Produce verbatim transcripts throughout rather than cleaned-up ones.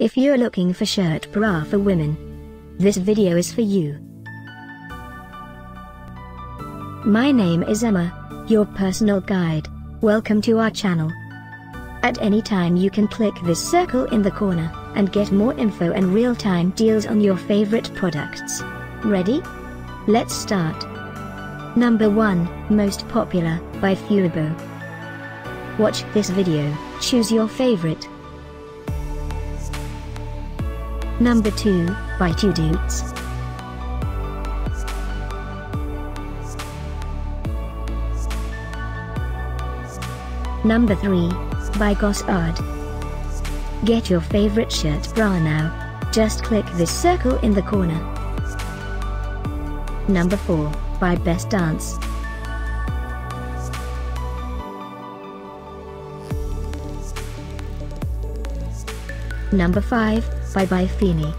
If you're looking for shirt bra for women, this video is for you. My name is Emma, your personal guide. Welcome to our channel. At any time you can click this circle in the corner, and get more info and real-time deals on your favorite products. Ready? Let's start. Number one, Most Popular, by Fuibo. Watch this video, choose your favorite. Number two, by Two Dudes. Number three, by Gossard. Get your favorite shirt bra now. Just click this circle in the corner. Number four, by Best Dance. Number five, Bye Bye Feeny.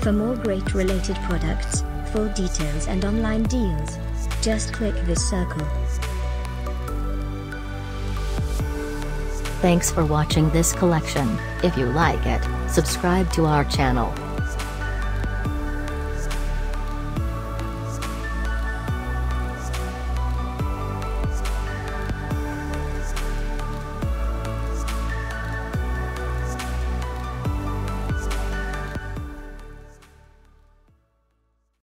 For more great related products, full details and online deals, just click this circle. Thanks for watching this collection. If you like it, subscribe to our channel.